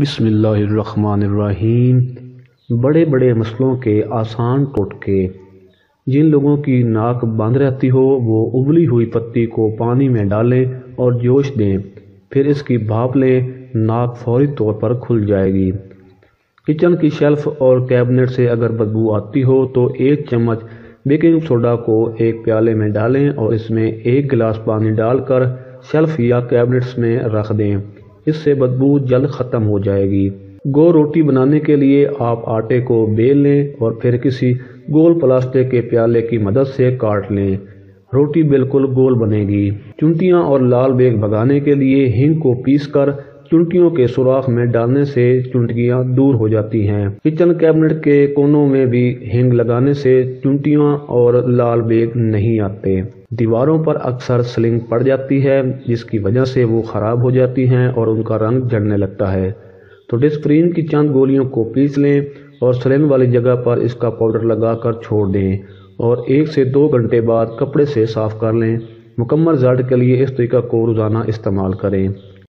बिस्मिल्लाहिर्रहमानिर्रहीम। बड़े बड़े मसलों के आसान टोटके। जिन लोगों की नाक बंद रहती हो वो उबली हुई पत्ती को पानी में डालें और जोश दें, फिर इसकी भाप लें, नाक फौरी तौर पर खुल जाएगी। किचन की शेल्फ़ और कैबिनेट से अगर बदबू आती हो तो 1 चम्मच बेकिंग सोडा को 1 प्याले में डालें और इसमें 1 गिलास पानी डालकर शेल्फ़ या कैबिनेट्स में रख दें, इससे बदबू जल्द ख़त्म हो जाएगी। गो रोटी बनाने के लिए आप आटे को बेल लें और फिर किसी गोल प्लास्टिक के प्याले की मदद से काट लें, रोटी बिल्कुल गोल बनेगी। चुनटियाँ और लाल बेग भगाने के लिए हींग को पीसकर चुनटियों के सुराख में डालने से चुनटियाँ दूर हो जाती हैं। किचन कैबिनेट के कोनों में भी हींग लगाने से चुनटियाँ और लाल बेग नहीं आते। दीवारों पर अक्सर स्लिंग पड़ जाती है जिसकी वजह से वो ख़राब हो जाती हैं और उनका रंग झड़ने लगता है, तो डिस्प्रीन की चंद गोलियों को पीस लें और स्लिंग वाली जगह पर इसका पाउडर लगाकर छोड़ दें और 1 से 2 घंटे बाद कपड़े से साफ़ कर लें। मुकम्मल जड़ के लिए इस तरीका को रोज़ाना इस्तेमाल करें।